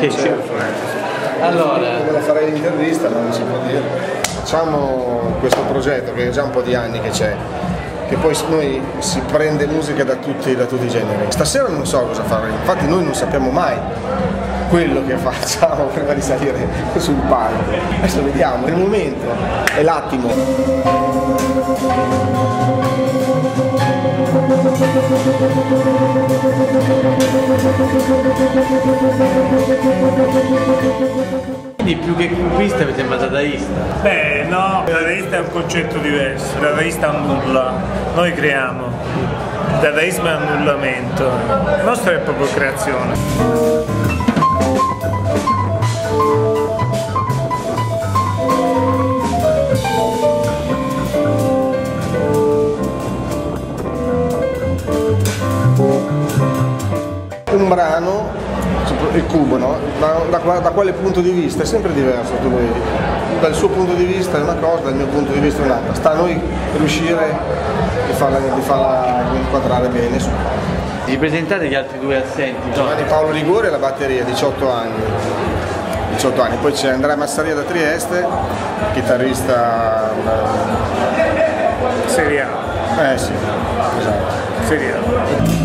Sì, certo. Allora, come la farei l'intervista, non si può dire. Facciamo questo progetto che è già un po' di anni che c'è, che poi noi si prende musica da tutti i generi. Stasera non so cosa fare, infatti noi non sappiamo mai quello che facciamo prima di salire sul palco. Adesso vediamo, è il momento, è l'attimo. Quindi più che cubista mi sembra dadaista. Beh no, dadaista è un concetto diverso, dadaista annulla, noi creiamo, dadaismo è annullamento, il nostro è proprio creazione. Un brano, il cubo, no? da quale punto di vista? È sempre diverso, tu lo vedi. Dal suo punto di vista è una cosa, dal mio punto di vista è un'altra. Sta a noi riuscire di farla inquadrare bene. Vi presentate gli altri due assenti? Giovanni Paolo Liguori alla batteria, 18 anni. Poi c'è Andrea Massaria da Trieste, chitarrista Serie A. Sì, esatto. Serie A.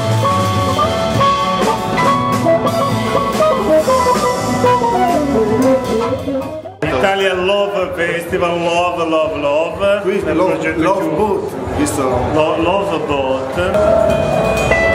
Italian Love Festival, Love, Love, Love. Qui Love Boat, visto? Love Boat.